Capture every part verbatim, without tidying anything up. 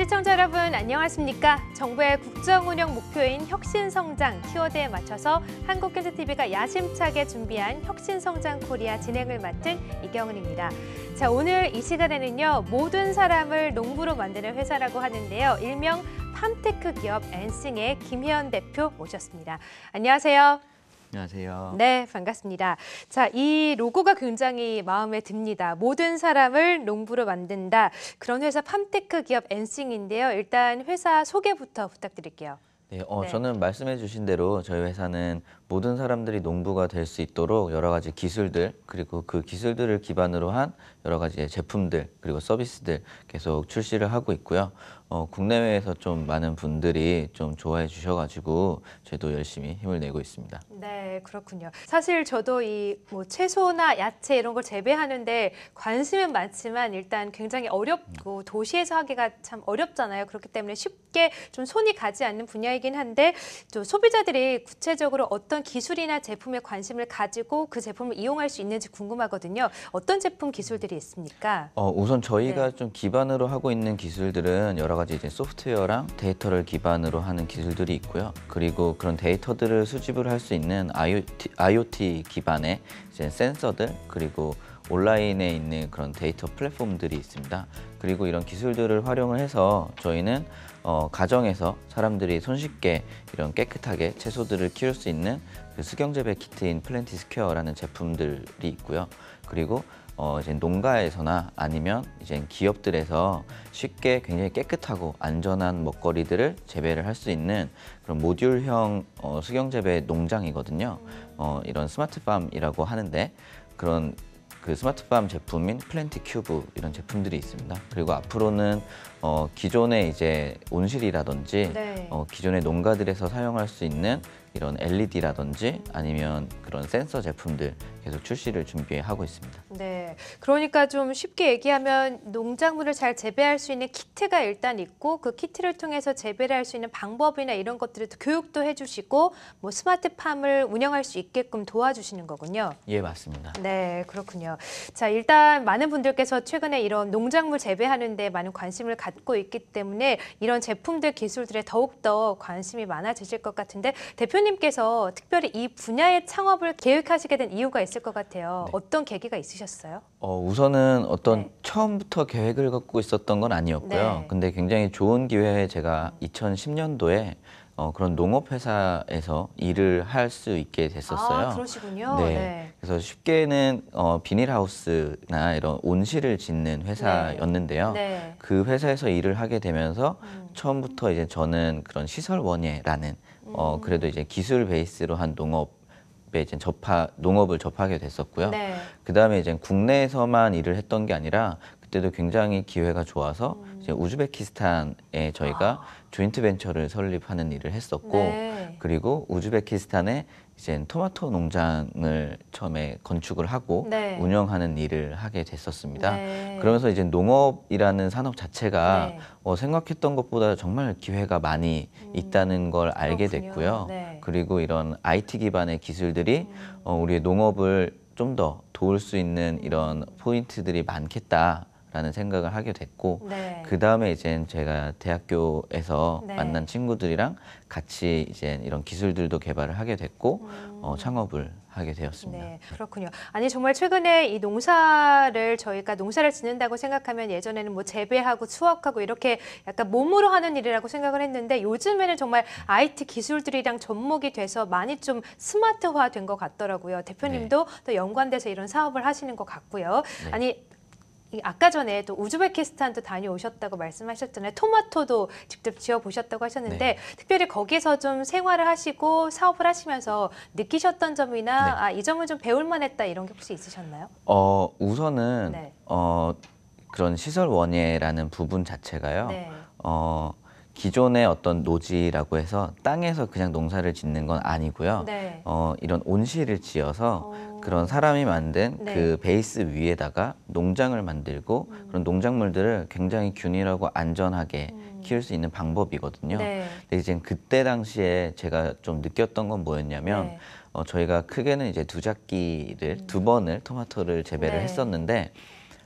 시청자 여러분 안녕하십니까? 정부의 국정운영 목표인 혁신성장 키워드에 맞춰서 한국경제티비가 야심차게 준비한 혁신성장 코리아 진행을 맡은 이경은입니다. 자, 오늘 이 시간에는요, 모든 사람을 농부로 만드는 회사라고 하는데요, 일명 팜테크 기업 엔싱의 김혜연 대표 모셨습니다. 안녕하세요. 안녕하세요. 네, 반갑습니다. 자, 이 로고가 굉장히 마음에 듭니다. 모든 사람을 농부로 만든다. 그런 회사 팜테크 기업 엔싱인데요. 일단 회사 소개부터 부탁드릴게요. 네, 어, 네. 저는 말씀해 주신 대로 저희 회사는 모든 사람들이 농부가 될 수 있도록 여러 가지 기술들, 그리고 그 기술들을 기반으로 한 여러 가지 제품들, 그리고 서비스들 계속 출시를 하고 있고요. 어, 국내외에서 좀 많은 분들이 좀 좋아해 주셔가지고 저도 열심히 힘을 내고 있습니다. 네, 그렇군요. 사실 저도 이 뭐 채소나 야채 이런 걸 재배하는데 관심은 많지만 일단 굉장히 어렵고 도시에서 하기가 참 어렵잖아요. 그렇기 때문에 쉽게 좀 손이 가지 않는 분야이긴 한데, 또 소비자들이 구체적으로 어떤 기술이나 제품에 관심을 가지고 그 제품을 이용할 수 있는지 궁금하거든요. 어떤 제품 기술들이 있습니까? 어, 우선 저희가 네. 좀 기반으로 하고 있는 기술들은 여러 가지 이제 소프트웨어랑 데이터를 기반으로 하는 기술들이 있고요. 그리고 그런 데이터들을 수집을 할 수 있는 IoT, 아이오티 기반의 이제 센서들, 그리고 온라인에 있는 그런 데이터 플랫폼들이 있습니다. 그리고 이런 기술들을 활용을 해서 저희는 어, 가정에서 사람들이 손쉽게 이런 깨끗하게 채소들을 키울 수 있는 그 수경재배 키트인 플랜티스퀘어라는 제품들이 있고요. 그리고 어, 이제 농가에서나 아니면 이제 기업들에서 쉽게 굉장히 깨끗하고 안전한 먹거리들을 재배를 할 수 있는 그런 모듈형 어, 수경재배 농장이거든요. 어, 이런 스마트팜이라고 하는데, 그런 그 스마트팜 제품인 플랜티큐브 이런 제품들이 있습니다. 그리고 앞으로는 어, 기존의 이제 온실이라든지 네. 어, 기존의 농가들에서 사용할 수 있는 이런 엘이디라든지 아니면 그런 센서 제품들 계속 출시를 준비하고 있습니다. 네, 그러니까 좀 쉽게 얘기하면 농작물을 잘 재배할 수 있는 키트가 일단 있고, 그 키트를 통해서 재배를 할 수 있는 방법이나 이런 것들을 교육도 해주시고 뭐 스마트팜을 운영할 수 있게끔 도와주시는 거군요. 예, 맞습니다. 네, 그렇군요. 자, 일단 많은 분들께서 최근에 이런 농작물 재배하는 데 많은 관심을 갖고 있기 때문에 이런 제품들, 기술들에 더욱더 관심이 많아지실 것 같은데, 대표 대표님께서 특별히 이 분야의 창업을 계획하시게 된 이유가 있을 것 같아요. 네. 어떤 계기가 있으셨어요? 어, 우선은 어떤 네. 처음부터 계획을 갖고 있었던 건 아니었고요. 네. 근데 굉장히 좋은 기회에 제가 이천십 년도에 어, 그런 농업회사에서 일을 할 수 있게 됐었어요. 아, 그러시군요. 네. 네. 그래서 쉽게는 어, 비닐하우스나 이런 온실을 짓는 회사였는데요. 네. 네. 그 회사에서 일을 하게 되면서 음. 처음부터 이제 저는 그런 시설원예라는 어 그래도 이제 기술 베이스로 한 농업에 이제 접하 농업을 접하게 됐었고요. 네. 그 다음에 이제 국내에서만 일을 했던 게 아니라 그때도 굉장히 기회가 좋아서 음. 이제 우즈베키스탄에 저희가 아. 조인트 벤처를 설립하는 일을 했었고, 네. 그리고 우즈베키스탄에 이제 토마토 농장을 처음에 건축을 하고 네. 운영하는 일을 하게 됐었습니다. 네. 그러면서 이제 농업이라는 산업 자체가 네. 어, 생각했던 것보다 정말 기회가 많이 음, 있다는 걸 알게 그렇군요. 됐고요. 네. 그리고 이런 아이티 기반의 기술들이 음. 어, 우리의 농업을 좀 더 도울 수 있는 이런 포인트들이 많겠다. 라는 생각을 하게 됐고, 네. 그 다음에 이제 제가 대학교에서 네. 만난 친구들이랑 같이 이제 이런 기술들도 개발을 하게 됐고, 음. 어, 창업을 하게 되었습니다. 네, 그렇군요. 아니, 정말 최근에 이 농사를 저희가 농사를 짓는다고 생각하면 예전에는 뭐 재배하고 수확하고 이렇게 약간 몸으로 하는 일이라고 생각을 했는데, 요즘에는 정말 아이티 기술들이랑 접목이 돼서 많이 좀 스마트화된 것 같더라고요. 대표님도 네. 또 연관돼서 이런 사업을 하시는 것 같고요. 네. 아니, 아까 전에 또 우즈베키스탄도 다녀오셨다고 말씀하셨잖아요. 토마토도 직접 지어보셨다고 하셨는데 네. 특별히 거기서 좀 생활을 하시고 사업을 하시면서 느끼셨던 점이나 네. 아, 이 점을 좀 배울 만했다 이런 게 혹시 있으셨나요? 어, 우선은 네. 어, 그런 시설 원예라는 부분 자체가요. 네. 어, 기존의 어떤 노지라고 해서 땅에서 그냥 농사를 짓는 건 아니고요. 네. 어, 이런 온실을 지어서 어... 그런 사람이 만든 네. 그 베이스 위에다가 농장을 만들고 음. 그런 농작물들을 굉장히 균일하고 안전하게 음. 키울 수 있는 방법이거든요. 네. 근데 이제 그때 당시에 제가 좀 느꼈던 건 뭐였냐면 네. 어, 저희가 크게는 이제 두 작기를 음. 두 번을 토마토를 재배를 네. 했었는데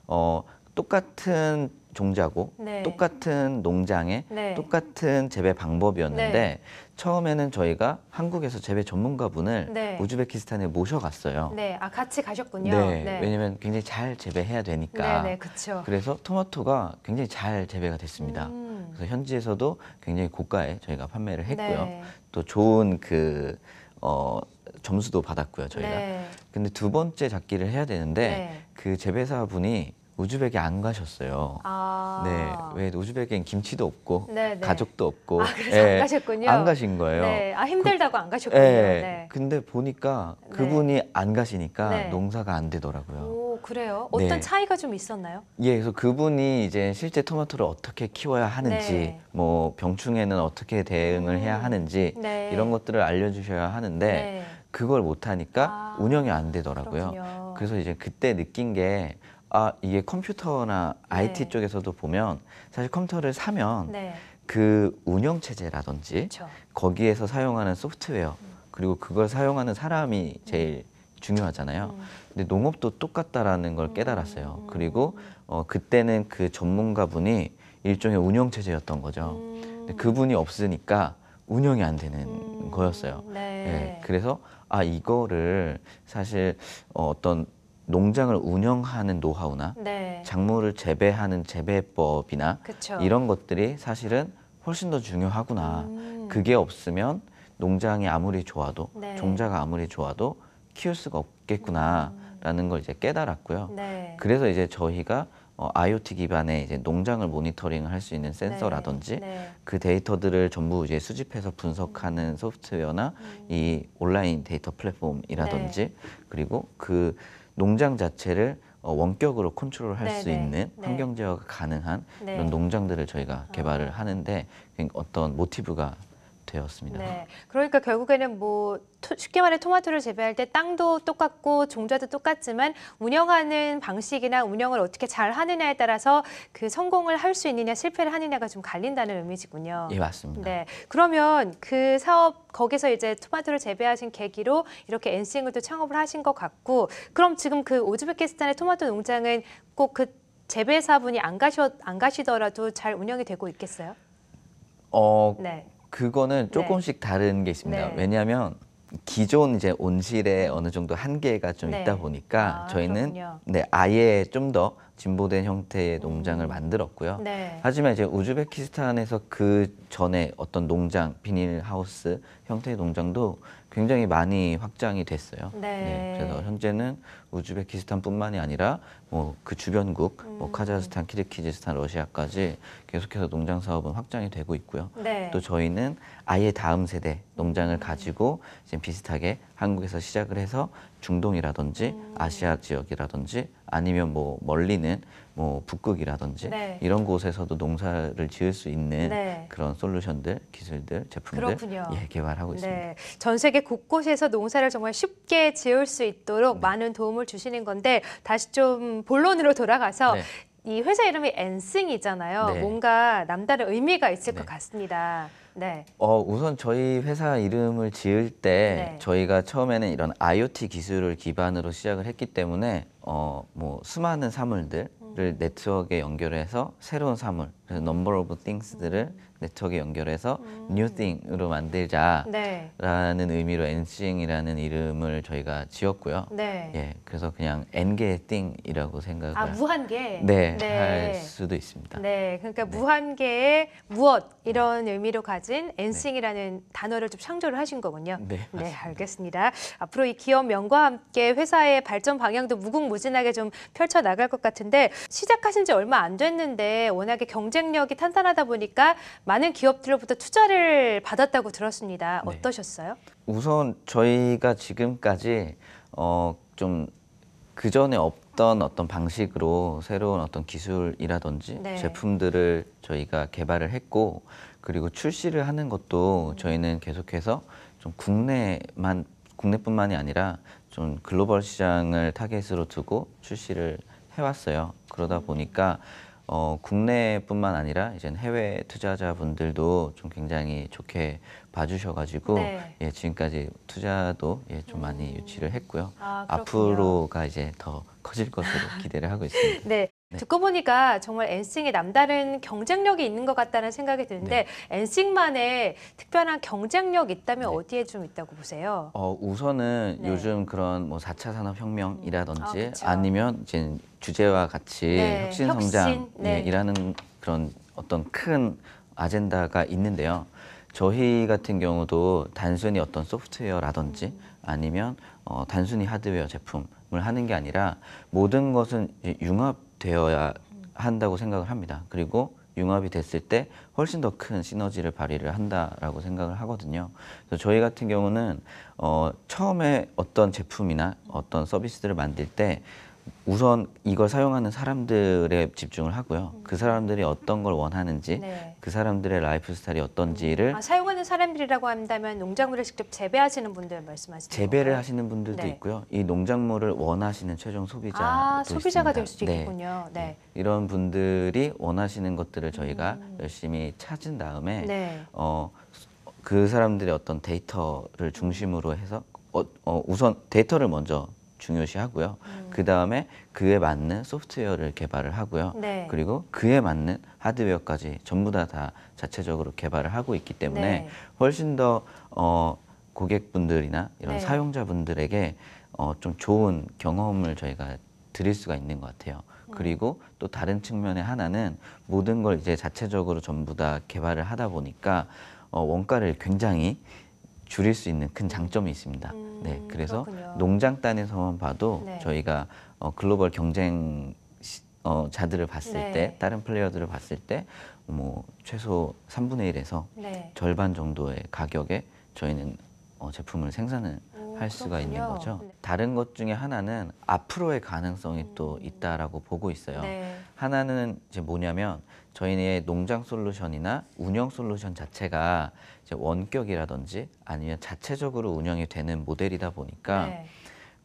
어, 똑같은 종자고 네. 똑같은 농장에 네. 똑같은 재배 방법이었는데 네. 처음에는 저희가 한국에서 재배 전문가분을 네. 우즈베키스탄에 모셔갔어요. 네, 아 같이 가셨군요. 네, 네. 왜냐하면 굉장히 잘 재배해야 되니까. 네, 네, 그렇죠. 그래서 토마토가 굉장히 잘 재배가 됐습니다. 음. 그래서 현지에서도 굉장히 고가에 저희가 판매를 했고요. 네. 또 좋은 그 어, 점수도 받았고요, 저희가. 네. 근데 두 번째 잡기를 해야 되는데 네. 그 재배사분이 우즈벡에 안 가셨어요. 아. 네, 왜 우즈벡엔 김치도 없고 네네. 가족도 없고. 아, 그래서 네, 안 가셨군요. 안 가신 거예요. 네, 아 힘들다고 그, 안 가셨군요. 네. 네. 근데 보니까 그분이 네. 안 가시니까 네. 농사가 안 되더라고요. 오, 그래요? 어떤 네. 차이가 좀 있었나요? 예, 그래서 그분이 이제 실제 토마토를 어떻게 키워야 하는지, 네. 뭐 병충해는 어떻게 대응을 음. 해야 하는지 네. 이런 것들을 알려주셔야 하는데. 네. 그걸 못하니까 아, 운영이 안 되더라고요. 그렇군요. 그래서 이제 그때 느낀 게 아, 이게 컴퓨터나 네. 아이티 쪽에서도 보면 사실 컴퓨터를 사면 네. 그 운영체제라든지 그렇죠. 거기에서 사용하는 소프트웨어 음. 그리고 그걸 사용하는 사람이 제일 음. 중요하잖아요. 음. 근데 농업도 똑같다라는 걸 깨달았어요. 음. 그리고 어, 그때는 그 전문가분이 일종의 운영체제였던 거죠. 음. 근데 그분이 없으니까 운영이 안 되는 음. 거였어요. 네. 네, 그래서 아, 이거를 사실 어떤 농장을 운영하는 노하우나 네. 작물을 재배하는 재배법이나 그쵸. 이런 것들이 사실은 훨씬 더 중요하구나. 음. 그게 없으면 농장이 아무리 좋아도 네. 종자가 아무리 좋아도 키울 수가 없겠구나라는 음. 걸 이제 깨달았고요. 네. 그래서 이제 저희가 어, 아이오티 기반의 이제 농장을 모니터링 할 수 있는 센서라든지 네, 네. 그 데이터들을 전부 이제 수집해서 분석하는 음. 소프트웨어나 음. 이 온라인 데이터 플랫폼이라든지 네. 그리고 그 농장 자체를 어, 원격으로 컨트롤할 네, 수 네. 있는 네. 환경 제어가 가능한 네. 이런 농장들을 저희가 개발을 아. 하는데 어떤 모티브가 되었습니다. 네. 그러니까 결국에는 뭐 토, 쉽게 말해 토마토를 재배할 때 땅도 똑같고 종자도 똑같지만 운영하는 방식이나 운영을 어떻게 잘 하느냐에 따라서 그 성공을 할 수 있느냐 실패를 하느냐가 좀 갈린다는 의미지군요. 예, 맞습니다. 네. 그러면 그 사업 거기서 이제 토마토를 재배하신 계기로 이렇게 엔싱을 또 창업을 하신 것 같고 그럼 지금 그 우즈베키스탄의 토마토 농장은 꼭 그 재배사분이 안 가셔 안 가시더라도 잘 운영이 되고 있겠어요? 어. 네. 그거는 조금씩 네. 다른 게 있습니다. 네. 왜냐하면 기존 이제 온실에 어느 정도 한계가 좀 네. 있다 보니까 아, 저희는 네, 아예 좀 더 진보된 형태의 농장을 음. 만들었고요. 네. 하지만 이제 우즈베키스탄에서 그 전에 어떤 농장, 비닐하우스 형태의 농장도 굉장히 많이 확장이 됐어요. 네. 네, 그래서 현재는 우즈베키스탄뿐만이 아니라 뭐 그 주변국, 음. 뭐 카자흐스탄, 키르기즈스탄, 러시아까지 계속해서 농장 사업은 확장이 되고 있고요. 네. 또 저희는 아예 다음 세대 농장을 음. 가지고 지금 비슷하게 한국에서 시작을 해서 중동이라든지 음. 아시아 지역이라든지 아니면 뭐 멀리는 뭐 북극이라든지 네. 이런 곳에서도 농사를 지을 수 있는 네. 그런 솔루션들, 기술들, 제품들 예, 개발하고 있습니다. 네. 전 세계 곳곳에서 농사를 정말 쉽게 지을 수 있도록 네. 많은 도움을 주시는 건데 다시 좀 본론으로 돌아가서 네. 이 회사 이름이 엔싱이잖아요. 네. 뭔가 남다른 의미가 있을 네. 것 같습니다. 네. 어, 우선 저희 회사 이름을 지을 때 네. 저희가 처음에는 이런 아이오티 기술을 기반으로 시작을 했기 때문에 어, 뭐 수많은 사물들을 음. 네트워크에 연결해서 새로운 사물, 그래서 number of things들을 음. 네트워크에 연결해서 음. new thing으로 만들자라는 네. 의미로 엔싱이라는 이름을 저희가 지었고요. 네. 예, 그래서 그냥 n개의 thing이라고 생각을 아, 무한개? 네, 네. 할 수도 있습니다. 네, 그러니까 네. 무한개의 무엇 이런 네. 의미로 가진 엔싱이라는 네. 단어를 좀 창조를 하신 거군요. 네, 맞습니다. 네, 알겠습니다. 앞으로 이 기업명과 함께 회사의 발전 방향도 무궁무진하게 좀 펼쳐나갈 것 같은데 시작하신 지 얼마 안 됐는데 워낙에 경쟁력이 탄탄하다 보니까 많은 기업들로부터 투자를 받았다고 들었습니다. 어떠셨어요? 네. 우선 저희가 지금까지 어, 좀 그전에 없던 어떤 방식으로 새로운 어떤 기술이라든지 네. 제품들을 저희가 개발을 했고 그리고 출시를 하는 것도 저희는 계속해서 좀 국내만, 국내뿐만이 아니라 좀 글로벌 시장을 타겟으로 두고 출시를 해왔어요. 그러다 보니까 어, 국내뿐만 아니라 이제 해외 투자자분들도 좀 굉장히 좋게 봐주셔가지고 네. 예, 지금까지 투자도 예, 좀 많이 음. 유치를 했고요. 아, 앞으로가 이제 더 커질 것으로 기대를 하고 있습니다. 네. 네. 듣고 보니까 정말 엔싱이 남다른 경쟁력이 있는 것 같다는 생각이 드는데 네. 엔싱만의 특별한 경쟁력 있다면 네. 어디에 좀 있다고 보세요? 어, 우선은 네. 요즘 그런 뭐 사 차 산업혁명이라든지 아, 아니면 이제 주제와 같이 네. 혁신성장이라는 네. 그런 어떤 큰 아젠다가 있는데요. 저희 같은 경우도 단순히 어떤 소프트웨어라든지 음. 아니면 어, 단순히 하드웨어 제품을 하는 게 아니라 모든 것은 융합되어야 한다고 생각을 합니다. 그리고 융합이 됐을 때 훨씬 더 큰 시너지를 발휘를 한다라고 생각을 하거든요. 그래서 저희 같은 경우는 어, 처음에 어떤 제품이나 어떤 서비스들을 만들 때 우선 이걸 사용하는 사람들에 집중을 하고요. 음. 그 사람들이 어떤 걸 원하는지, 네. 그 사람들의 라이프 스타일이 어떤지를. 아, 사용하는 사람들이라고 한다면 농작물을 직접 재배하시는 분들 말씀하시죠? 재배를 건가요? 하시는 분들도 네. 있고요. 이 농작물을 원하시는 최종 소비자도 아, 소비자가 있습니다. 될 수도 네. 있군요. 네. 네. 이런 분들이 원하시는 것들을 저희가 음. 열심히 찾은 다음에 네. 어, 그 사람들의 어떤 데이터를 중심으로 해서 어, 어, 우선 데이터를 먼저 중요시하고요. 음. 그 다음에 그에 맞는 소프트웨어를 개발을 하고요. 네. 그리고 그에 맞는 하드웨어까지 전부 다, 다 자체적으로 개발을 하고 있기 때문에 네. 훨씬 더 어, 고객분들이나 이런 네. 사용자분들에게 어, 좀 좋은 경험을 저희가 드릴 수가 있는 것 같아요. 음. 그리고 또 다른 측면의 하나는 모든 걸 이제 자체적으로 전부 다 개발을 하다 보니까 어, 원가를 굉장히 줄일 수 있는 큰 장점이 있습니다. 음, 네, 그래서 그렇군요. 농장단에서만 봐도 네. 저희가 어, 글로벌 경쟁 시, 어, 자들을 봤을 네. 때, 다른 플레이어들을 봤을 때 뭐 최소 삼분의 일에서 네. 절반 정도의 가격에 저희는 어, 제품을 생산을 오, 할 수가 그렇군요. 있는 거죠. 네. 다른 것 중에 하나는 앞으로의 가능성이 음, 또 있다라고 보고 있어요. 네. 하나는 이제 뭐냐면 저희의 농장 솔루션이나 운영 솔루션 자체가 이제 원격이라든지 아니면 자체적으로 운영이 되는 모델이다 보니까 네.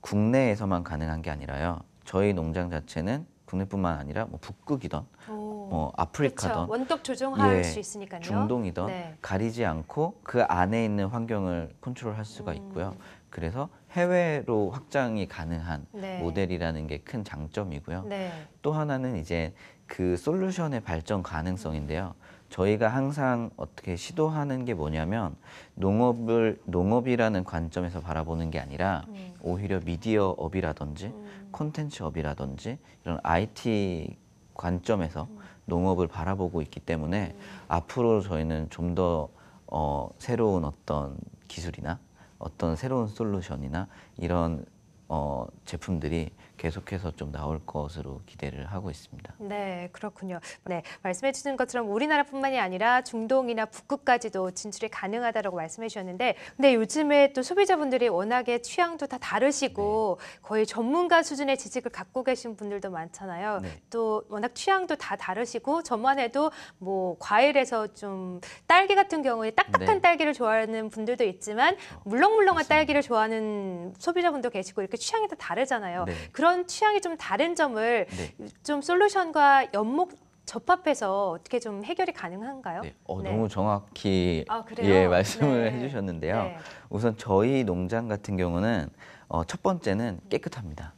국내에서만 가능한 게 아니라요. 저희 농장 자체는 국내뿐만 아니라 뭐 북극이든 뭐 아프리카든 그렇죠. 원격 조정할 예, 수 있으니까요. 중동이든 네. 가리지 않고 그 안에 있는 환경을 컨트롤할 수가 음. 있고요. 그래서 해외로 확장이 가능한 네. 모델이라는 게 큰 장점이고요. 네. 또 하나는 이제 그 솔루션의 발전 가능성인데요. 저희가 항상 어떻게 시도하는 게 뭐냐면 농업을 농업이라는 관점에서 바라보는 게 아니라 음. 오히려 미디어 업이라든지 음. 콘텐츠 업이라든지 이런 아이티 관점에서 음. 농업을 바라보고 있기 때문에 음. 앞으로 저희는 좀 더 어, 새로운 어떤 기술이나 어떤 새로운 솔루션이나 이런 어, 제품들이 계속해서 좀 나올 것으로 기대를 하고 있습니다. 네, 그렇군요. 네, 말씀해 주신 것처럼 우리나라뿐만이 아니라 중동이나 북극까지도 진출이 가능하다라고 말씀해 주셨는데 근데 요즘에 또 소비자분들이 워낙에 취향도 다 다르시고 네. 거의 전문가 수준의 지식을 갖고 계신 분들도 많잖아요. 네. 또 워낙 취향도 다 다르시고 저만 해도 뭐 과일에서 좀 딸기 같은 경우에 딱딱한 네. 딸기를 좋아하는 분들도 있지만 물렁물렁한 맞습니다. 딸기를 좋아하는 소비자분도 계시고 이렇게 취향이 다 다르잖아요. 네. 그런 취향이 좀 다른 점을 네. 좀 솔루션과 연목 접합해서 어떻게 좀 해결이 가능한가요? 네. 어, 네. 너무 정확히 아, 예, 말씀을 네. 해주셨는데요. 네. 우선 저희 농장 같은 경우는 어, 첫 번째는 깨끗합니다.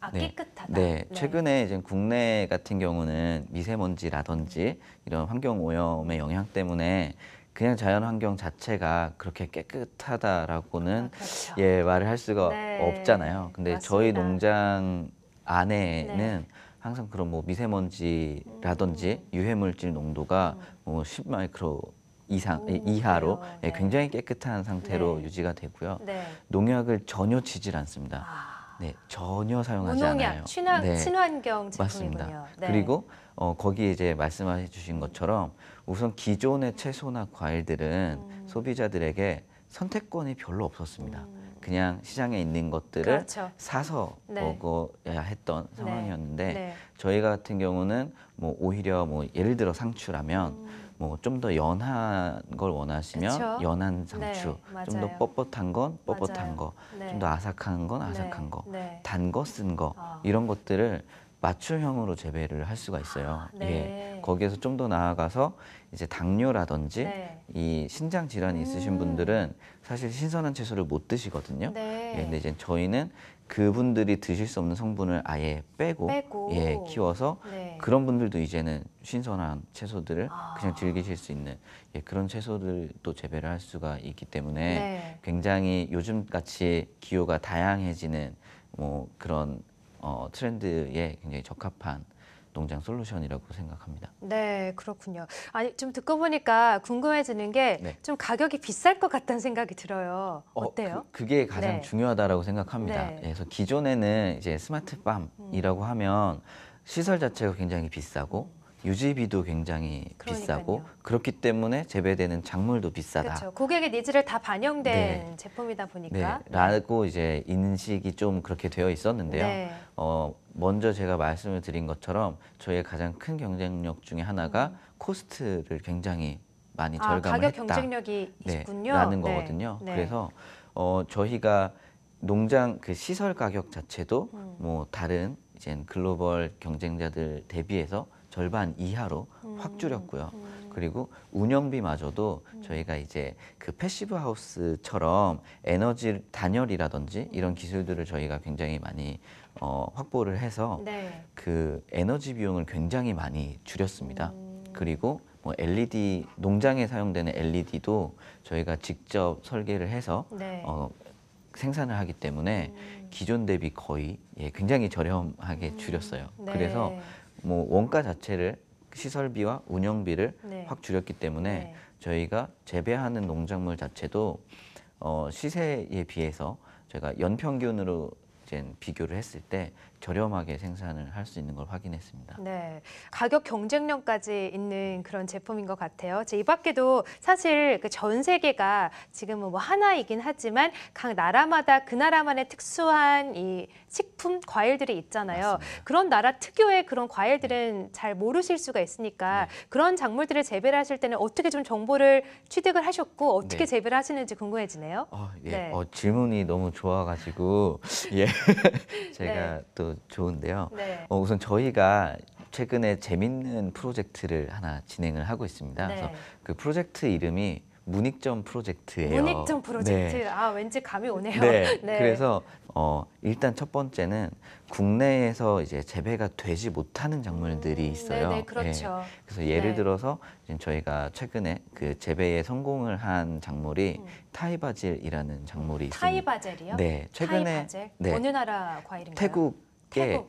아, 네. 깨끗하다. 네. 네. 최근에 이제 국내 같은 경우는 미세먼지라든지 이런 환경 오염의 영향 때문에 그냥 자연 환경 자체가 그렇게 깨끗하다라고는 아, 그렇죠. 예 말을 할 수가 네. 없잖아요. 근데 맞습니다. 저희 농장 안에는 네. 항상 그런 뭐 미세먼지라든지 음. 유해물질 농도가 음. 뭐 십 마이크로 이상 오, 이하로 네. 굉장히 깨끗한 상태로 네. 유지가 되고요. 네. 농약을 전혀 치질 않습니다. 아. 네, 전혀 사용하지 무농약, 않아요. 친환, 네. 친환경 제품이군요. 네. 그리고 어, 거기에 이제 말씀해 주신 것처럼 우선 기존의 채소나 과일들은 음. 소비자들에게 선택권이 별로 없었습니다. 음. 그냥 시장에 있는 것들을 그렇죠. 사서 네. 먹어야 했던 상황이었는데 네. 네. 저희 같은 경우는 뭐 오히려 뭐 예를 들어 상추라면 음. 뭐 좀 더 연한 걸 원하시면 그쵸? 연한 상추, 네, 좀 더 뻣뻣한 건 뻣뻣한 맞아요. 거, 네. 좀 더 아삭한 건 아삭한 네. 거, 단 거, 쓴 거 네. 이런 것들을 맞춤형으로 재배를 할 수가 있어요. 네. 예. 거기에서 좀 더 나아가서 이제 당뇨라든지 네. 이 신장 질환이 음. 있으신 분들은 사실 신선한 채소를 못 드시거든요. 네. 예. 근데 이제 저희는 그분들이 드실 수 없는 성분을 아예 빼고, 빼고. 예, 키워서 네. 그런 분들도 이제는 신선한 채소들을 아. 그냥 즐기실 수 있는 예, 그런 채소들도 재배를 할 수가 있기 때문에 네. 굉장히 요즘같이 기후가 다양해지는 뭐 그런 어, 트렌드에 굉장히 적합한 농장 솔루션이라고 생각합니다. 네, 그렇군요. 아니, 좀 듣고 보니까 궁금해지는 게 좀 네. 가격이 비쌀 것 같다는 생각이 들어요. 어때요? 어, 그, 그게 가장 네. 중요하다고 생각합니다. 네. 그래서 기존에는 이제 스마트팜이라고 음. 하면 시설 자체가 굉장히 비싸고 유지비도 굉장히 그러니까요. 비싸고 그렇기 때문에 재배되는 작물도 비싸다. 그렇죠. 고객의 니즈를 다 반영된 네. 제품이다 보니까. 네. 라고 이제 인식이 좀 그렇게 되어 있었는데요. 네. 어, 먼저 제가 말씀을 드린 것처럼 저희의 가장 큰 경쟁력 중에 하나가 음. 코스트를 굉장히 많이 아, 절감을 가격 했다. 경쟁력이 네. 있군요. 라는 네. 거거든요. 네. 그래서 어, 저희가 농장 그 시설 가격 자체도 음. 뭐 다른 이제 글로벌 경쟁자들 대비해서 절반 이하로 음, 확 줄였고요. 음. 그리고 운영비마저도 음. 저희가 이제 그 패시브 하우스처럼 에너지 단열이라든지 이런 기술들을 저희가 굉장히 많이 어, 확보를 해서 네. 그 에너지 비용을 굉장히 많이 줄였습니다. 음. 그리고 뭐 엘이디, 농장에 사용되는 엘이디도 저희가 직접 설계를 해서 네. 어, 생산을 하기 때문에 음. 기존 대비 거의 예, 굉장히 저렴하게 음. 줄였어요. 네. 그래서 뭐 원가 자체를 시설비와 운영비를 네. 확 줄였기 때문에 네. 저희가 재배하는 농작물 자체도 어, 시세에 비해서 저희가 연평균으로 이제 비교를 했을 때 저렴하게 생산을 할 수 있는 걸 확인했습니다. 네, 가격 경쟁력까지 있는 그런 제품인 것 같아요. 제 이 밖에도 사실 그 전 세계가 지금은 뭐 하나이긴 하지만 각 나라마다 그 나라만의 특수한 이 식품 과일들이 있잖아요. 맞습니다. 그런 나라 특유의 그런 과일들은 잘 모르실 수가 있으니까 네. 그런 작물들을 재배를 하실 때는 어떻게 좀 정보를 취득을 하셨고 어떻게 네. 재배를 하시는지 궁금해지네요. 어, 예. 네. 어, 질문이 너무 좋아가지고 예, 제가 네. 또 좋은데요. 네. 어, 우선 저희가 최근에 재밌는 프로젝트를 하나 진행을 하고 있습니다. 네. 그래서 그 프로젝트 이름이 문익점 프로젝트예요. 문익점 프로젝트. 네. 아, 왠지 감이 오네요. 네. 네. 그래서 어, 일단 첫 번째는 국내에서 이제 재배가 되지 못하는 작물들이 있어요. 음, 네네, 그렇죠. 네. 그래서 예를 네. 들어서 지금 저희가 최근에 그 재배에 성공을 한 작물이 음. 타이바질이라는 작물이 있습니다. 타이바젤이요? 네. 최근에 타이바젤? 네. 어느 나라 과일인가요? 태국.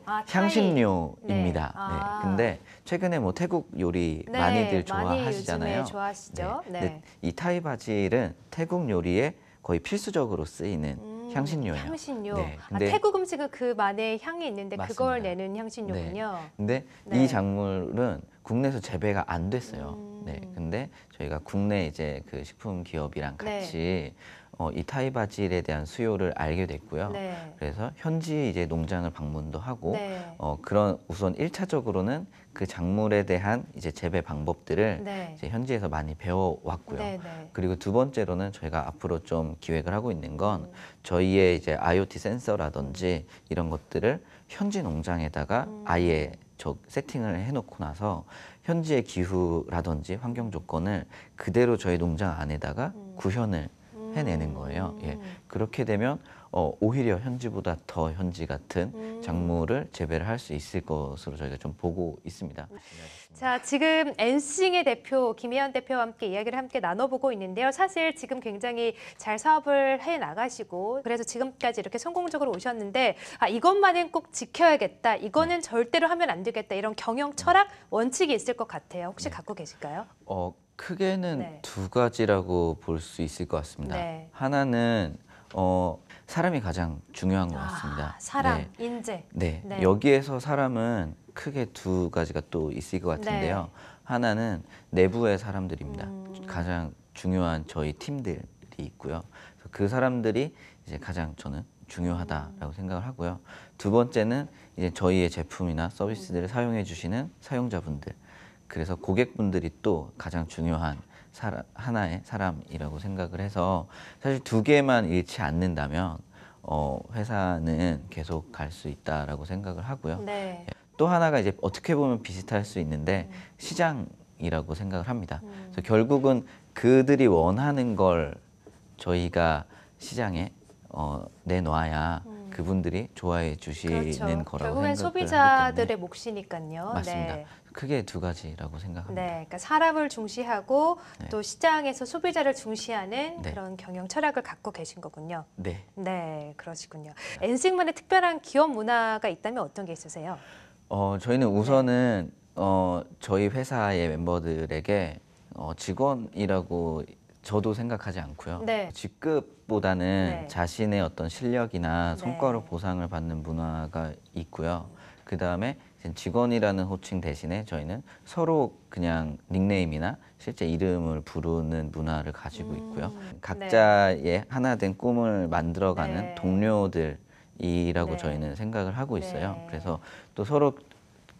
아, 향신료입니다. 네. 아. 네. 근데 최근에 뭐 태국 요리 네, 많이들 좋아하시잖아요. 많이 좋아하시죠. 네. 네. 근데 이 타이바질은 태국 요리에 거의 필수적으로 쓰이는 음, 향신료예요. 향신료. 네. 근데 아, 태국 음식은 그 만의 향이 있는데 맞습니다. 그걸 내는 향신료군요. 네. 근데 네. 이 작물은 국내에서 재배가 안 됐어요. 음. 네. 근데 저희가 국내 이제 그 식품 기업이랑 같이 네. 어, 이 타이바질에 대한 수요를 알게 됐고요. 네. 그래서 현지 이제 농장을 방문도 하고 네. 어, 그런 우선 일차적으로는 그 작물에 대한 이제 재배 방법들을 네. 이제 현지에서 많이 배워왔고요. 네, 네. 그리고 두 번째로는 저희가 앞으로 좀 기획을 하고 있는 건 음. 저희의 이제 아이오티 센서라든지 음. 이런 것들을 현지 농장에다가 음. 아예 저 세팅을 해놓고 나서 현지의 기후라든지 환경 조건을 그대로 저희 농장 안에다가 음. 구현을 해내는 거예요. 음. 예. 그렇게 되면 어, 오히려 현지보다 더 현지 같은 음. 작물을 재배를 할 수 있을 것으로 저희가 좀 보고 있습니다. 자, 지금 엔싱의 대표 김혜연 대표와 함께 이야기를 함께 나눠보고 있는데요. 사실 지금 굉장히 잘 사업을 해나가시고 그래서 지금까지 이렇게 성공적으로 오셨는데 아, 이것만은 꼭 지켜야겠다. 이거는 네. 절대로 하면 안 되겠다. 이런 경영 철학, 원칙이 있을 것 같아요. 혹시 네. 갖고 계실까요? 어, 크게는 네. 두 가지라고 볼 수 있을 것 같습니다. 네. 하나는 어, 사람이 가장 중요한 것 같습니다. 아, 사람, 네. 인재. 네. 네. 여기에서 사람은 크게 두 가지가 또 있을 것 같은데요. 네. 하나는 내부의 사람들입니다. 음. 가장 중요한 저희 팀들이 있고요. 그 사람들이 이제 가장 저는 중요하다라고 음. 생각을 하고요. 두 번째는 이제 저희의 제품이나 서비스들을 음. 사용해 주시는 사용자분들. 그래서 고객분들이 또 가장 중요한 사람, 하나의 사람이라고 생각을 해서 사실 두 개만 잃지 않는다면 어, 회사는 계속 갈 수 있다라고 생각을 하고요. 네. 또 하나가 이제 어떻게 보면 비슷할 수 있는데 음. 시장이라고 생각을 합니다. 음. 그래서 결국은 그들이 원하는 걸 저희가 시장에 어, 내놔야 음. 그분들이 좋아해 주시는 그렇죠. 거라고 결국엔 생각을 소비자들의 몫이니까요. 맞습니다. 네. 크게 두 가지라고 생각합니다. 네, 그러니까 사람을 중시하고 네. 또 시장에서 소비자를 중시하는 네. 그런 경영 철학을 갖고 계신 거군요. 네, 네, 그러시군요. 엔싱만의 특별한 기업 문화가 있다면 어떤 게 있으세요? 어, 저희는 우선은 어, 저희 회사의 멤버들에게 어, 직원이라고 저도 생각하지 않고요. 네. 직급보다는 네. 자신의 어떤 실력이나 성과로 네. 보상을 받는 문화가 있고요. 그다음에 직원이라는 호칭 대신에 저희는 서로 그냥 닉네임이나 실제 이름을 부르는 문화를 가지고 있고요. 음. 각자의 네. 하나된 꿈을 만들어가는 네. 동료들이라고 네. 저희는 생각을 하고 있어요. 네. 그래서 또 서로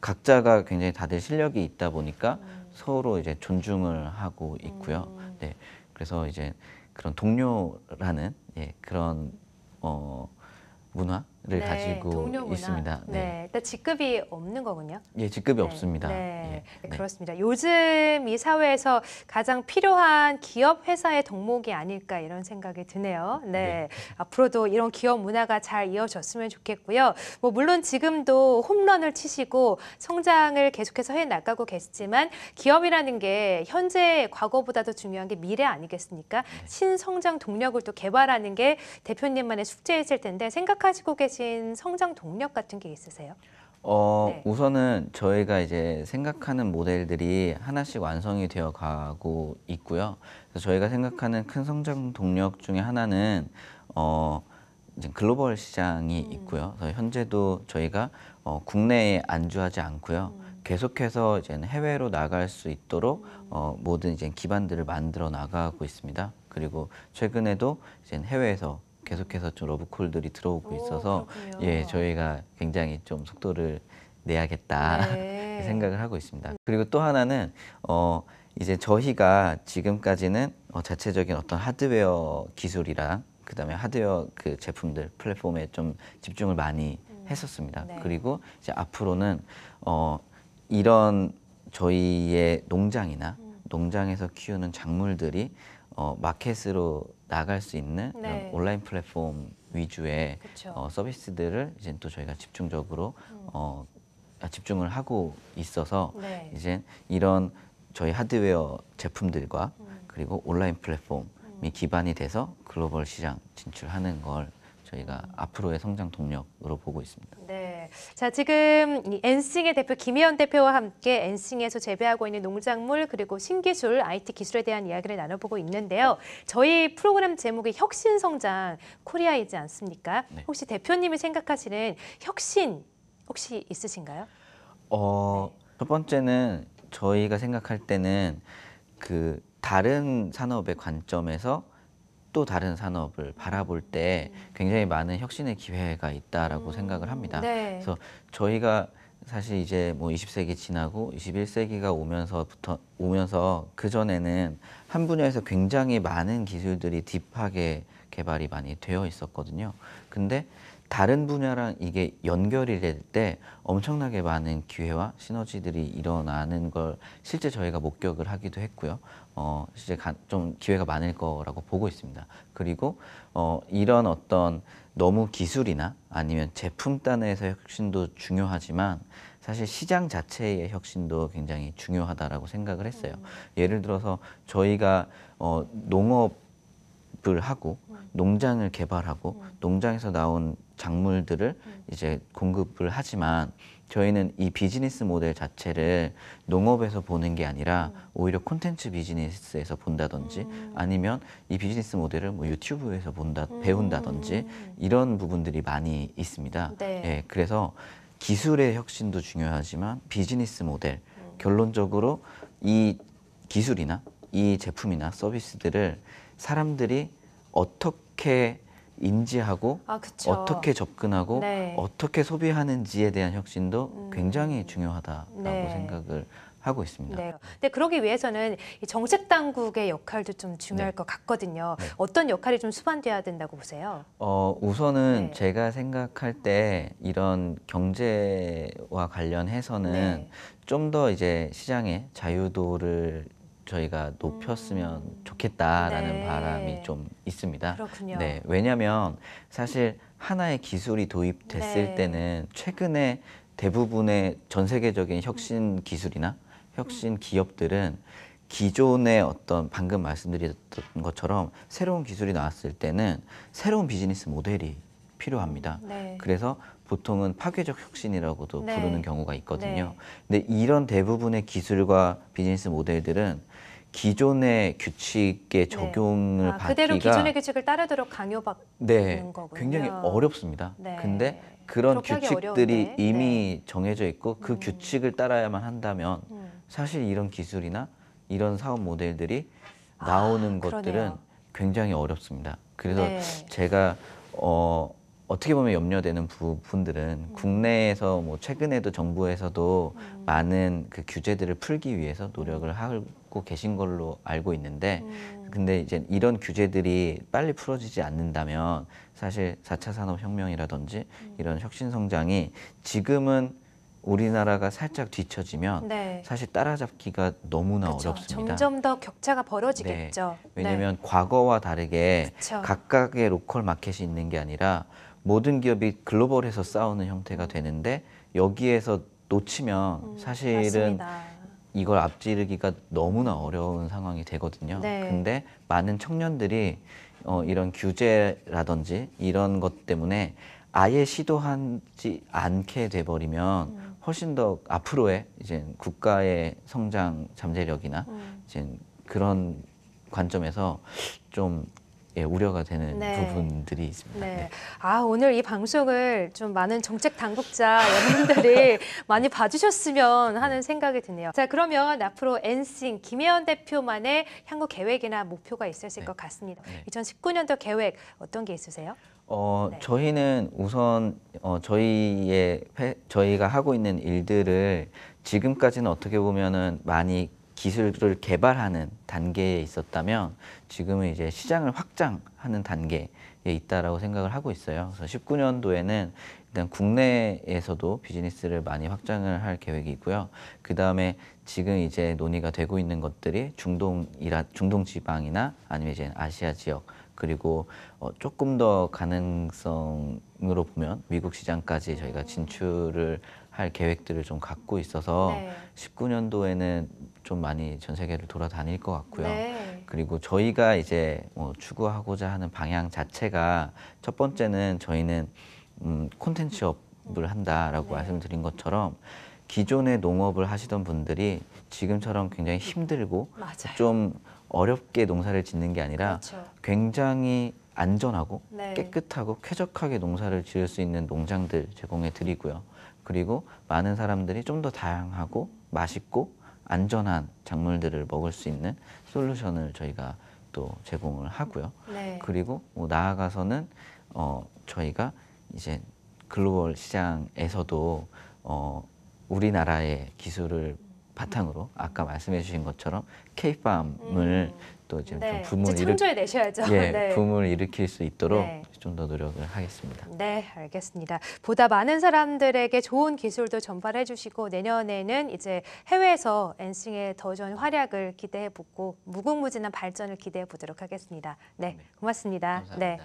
각자가 굉장히 다들 실력이 있다 보니까 음. 서로 이제 존중을 하고 있고요. 음. 네. 그래서 이제 그런 동료라는 예, 그런 어, 문화를 네, 가지고 동료 문화. 있습니다. 네. 네, 일단 직급이 없는 거군요. 예, 직급이 네. 없습니다. 네. 예, 네. 그렇습니다. 요즘 이 사회에서 가장 필요한 기업 회사의 덕목이 아닐까 이런 생각이 드네요. 네, 네. 앞으로도 이런 기업 문화가 잘 이어졌으면 좋겠고요. 뭐 물론 지금도 홈런을 치시고 성장을 계속해서 해나가고 계시지만 기업이라는 게 현재 과거보다도 중요한 게 미래 아니겠습니까? 네. 신성장 동력을 또 개발하는 게 대표님만의 숙제였을 텐데 생각하시고 계신 성장 동력 같은 게 있으세요? 어, 네. 우선은 저희가 이제 생각하는 모델들이 하나씩 완성이 되어 가고 있고요. 그래서 저희가 생각하는 큰 성장 동력 중에 하나는 어, 이제 글로벌 시장이 음. 있고요. 그래서 현재도 저희가 어, 국내에 안주하지 않고요. 음. 계속해서 이제 해외로 나갈 수 있도록 음. 어, 모든 이제 기반들을 만들어 나가고 있습니다. 그리고 최근에도 이제 해외에서 계속해서 좀 러브콜들이 들어오고 있어서 오, 예 저희가 굉장히 좀 속도를 내야겠다 네. 생각을 하고 있습니다. 그리고 또 하나는 어 이제 저희가 지금까지는 어, 자체적인 어떤 하드웨어 기술이랑 그다음에 하드웨어 그 제품들 플랫폼에 좀 집중을 많이 음. 했었습니다. 네. 그리고 이제 앞으로는 어 이런 저희의 농장이나 음. 농장에서 키우는 작물들이 어, 마켓으로 나갈 수 있는 네. 온라인 플랫폼 위주의 어, 서비스들을 이제 또 저희가 집중적으로 음. 어, 집중을 하고 있어서 네. 이제 이런 저희 하드웨어 제품들과 음. 그리고 온라인 플랫폼이 음. 기반이 돼서 글로벌 시장 진출하는 걸 저희가 음. 앞으로의 성장 동력으로 보고 있습니다. 네, 자 지금 엔싱의 대표 김혜연 대표와 함께 엔싱에서 재배하고 있는 농작물 그리고 신기술, 아이티 기술에 대한 이야기를 나눠보고 있는데요. 저희 프로그램 제목이 혁신성장 코리아이지 않습니까? 네. 혹시 대표님이 생각하시는 혁신 혹시 있으신가요? 어, 네. 첫 번째는 저희가 생각할 때는 그 다른 산업의 관점에서 또 다른 산업을 바라볼 때 굉장히 많은 혁신의 기회가 있다라고 음, 생각을 합니다. 네. 그래서 저희가 사실 이제 뭐 이십 세기 지나고 이십일 세기가 오면서부터 오면서 그 전에는 한 분야에서 굉장히 많은 기술들이 딥하게 개발이 많이 되어 있었거든요. 근데 다른 분야랑 이게 연결이 될 때 엄청나게 많은 기회와 시너지들이 일어나는 걸 실제 저희가 목격을 하기도 했고요. 어, 실제 가, 좀 기회가 많을 거라고 보고 있습니다. 그리고 어, 이런 어떤 너무 기술이나 아니면 제품 단에서의 혁신도 중요하지만 사실 시장 자체의 혁신도 굉장히 중요하다라고 생각을 했어요. 음. 예를 들어서 저희가 어, 농업을 하고 음. 농장을 개발하고 음. 농장에서 나온 작물들을 음. 이제 공급을 하지만 저희는 이 비즈니스 모델 자체를 농업에서 보는 게 아니라 음. 오히려 콘텐츠 비즈니스에서 본다든지 음. 아니면 이 비즈니스 모델을 뭐 유튜브에서 본다, 음. 배운다든지 이런 부분들이 많이 있습니다. 네. 예, 그래서 기술의 혁신도 중요하지만 비즈니스 모델, 음. 결론적으로 이 기술이나 이 제품이나 서비스들을 사람들이 어떻게 인지하고 아, 어떻게 접근하고 네. 어떻게 소비하는지에 대한 혁신도 음. 굉장히 중요하다라고 네. 생각을 하고 있습니다. 네. 근데 그러기 위해서는 이 정책 당국의 역할도 좀 중요할 네. 것 같거든요. 네. 어떤 역할이 좀 수반돼야 된다고 보세요? 어, 우선은 네. 제가 생각할 때 이런 경제와 관련해서는 네. 좀 더 이제 시장의 자유도를 저희가 높였으면 음. 좋겠다라는 네. 바람이 좀 있습니다. 그렇군요. 네, 왜냐하면 사실 하나의 기술이 도입됐을 네. 때는 최근에 대부분의 전 세계적인 혁신 기술이나 혁신 기업들은 기존의 어떤 방금 말씀드렸던 것처럼 새로운 기술이 나왔을 때는 새로운 비즈니스 모델이 필요합니다. 네. 그래서 보통은 파괴적 혁신이라고도 네. 부르는 경우가 있거든요. 네. 근데 이런 대부분의 기술과 비즈니스 모델들은 기존의 규칙의 적용을 네. 아, 받기가 그대로 기존의 규칙을 따르도록 강요받는 네, 거군요. 굉장히 어렵습니다. 네. 근데 그런 규칙들이 이미 네. 정해져 있고 그 음. 규칙을 따라야만 한다면 음. 사실 이런 기술이나 이런 사업 모델들이 나오는 아, 것들은 그러네요. 굉장히 어렵습니다. 그래서 네. 제가 어, 어떻게 보면 염려되는 부분들은 음. 국내에서 뭐 최근에도 정부에서도 음. 많은 그 규제들을 풀기 위해서 노력을 하고 계신 걸로 알고 있는데 음. 근데 이제 이런 규제들이 빨리 풀어지지 않는다면 사실 사 차 산업혁명이라든지 음. 이런 혁신성장이 지금은 우리나라가 살짝 뒤처지면 네. 사실 따라잡기가 너무나 그쵸. 어렵습니다. 점점 더 격차가 벌어지겠죠. 네. 왜냐하면 네. 과거와 다르게 그쵸. 각각의 로컬 마켓이 있는 게 아니라 모든 기업이 글로벌에서 싸우는 형태가 되는데 여기에서 놓치면 음, 사실은 맞습니다. 이걸 앞지르기가 너무나 어려운 상황이 되거든요. 네. 근데 많은 청년들이 어, 이런 규제라든지 이런 것 때문에 아예 시도하지 않게 돼버리면 음. 훨씬 더 앞으로의 이제 국가의 성장 잠재력이나 음. 이제 그런 관점에서 좀 예, 우려가 되는 네. 부분들이 있습니다. 네. 네. 아, 오늘 이 방송을 좀 많은 정책 당국자 여러분들이 많이 봐주셨으면 하는 생각이 드네요. 자, 그러면 앞으로 엔싱 김혜연 대표만의 향후 계획이나 목표가 있으실 네. 것 같습니다. 네. 이천십구 년도 계획 어떤 게 있으세요? 어, 네. 저희는 우선 어, 저희의 회, 저희가 하고 있는 일들을 지금까지는 어떻게 보면은 많이 기술을 개발하는 단계에 있었다면 지금은 이제 시장을 확장하는 단계에 있다라고 생각을 하고 있어요. 그래서 십구 년도에는 일단 국내에서도 비즈니스를 많이 확장을 할 계획이 있고요. 그 다음에 지금 이제 논의가 되고 있는 것들이 중동이라 중동 지방이나 아니면 이제 아시아 지역 그리고 어, 조금 더 가능성으로 보면 미국 시장까지 저희가 진출을 할 계획들을 좀 갖고 있어서 네. 십구 년도에는 좀 많이 전 세계를 돌아다닐 것 같고요. 네. 그리고 저희가 이제 뭐 추구하고자 하는 방향 자체가 첫 번째는 저희는 음, 콘텐츠업을 한다라고 네. 말씀드린 것처럼 기존의 농업을 하시던 분들이 지금처럼 굉장히 힘들고 맞아요. 좀 어렵게 농사를 짓는 게 아니라 그렇죠. 굉장히 안전하고 네. 깨끗하고 쾌적하게 농사를 지을 수 있는 농장들 제공해 드리고요. 그리고 많은 사람들이 좀 더 다양하고 맛있고 안전한 작물들을 먹을 수 있는 솔루션을 저희가 또 제공을 하고요. 네. 그리고 뭐 나아가서는 어, 저희가 이제 글로벌 시장에서도 어, 우리나라의 기술을 바탕으로 아까 말씀해 주신 것처럼 K-팜을 음. 또 지금 네. 좀 붐을 창조해 내셔야죠. 예, 네. 붐을 일으킬 수 있도록 네. 좀 더 노력을 하겠습니다. 네, 알겠습니다. 보다 많은 사람들에게 좋은 기술도 전달해 주시고 내년에는 이제 해외에서 엔싱의 더전 활약을 기대해 보고 무궁무진한 발전을 기대해 보도록 하겠습니다. 네, 네. 고맙습니다. 감사합니다. 네.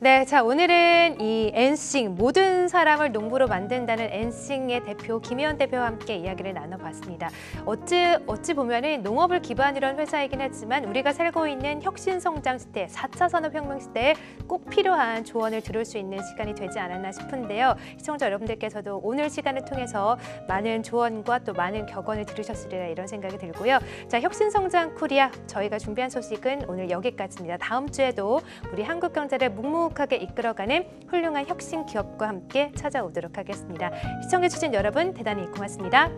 네, 자 오늘은 이 엔싱 모든 사람을 농부로 만든다는 엔싱의 대표 김혜연 대표와 함께 이야기를 나눠봤습니다. 어찌 어찌 보면은 농업을 기반으로 한 회사이긴 했지만 우리가 살고 있는 혁신성장 시대, 사 차 산업혁명 시대에 꼭 필요한 조언을 들을 수 있는 시간이 되지 않았나 싶은데요. 시청자 여러분들께서도 오늘 시간을 통해서 많은 조언과 또 많은 격언을 들으셨으리라 이런 생각이 들고요. 자, 혁신성장 코리아 저희가 준비한 소식은 오늘 여기까지입니다. 다음 주에도 우리 한국 경제를 묵묵 하게 이끌어가는 훌륭한 혁신 기업과 함께 찾아오도록 하겠습니다. 시청해주신 여러분 대단히 고맙습니다.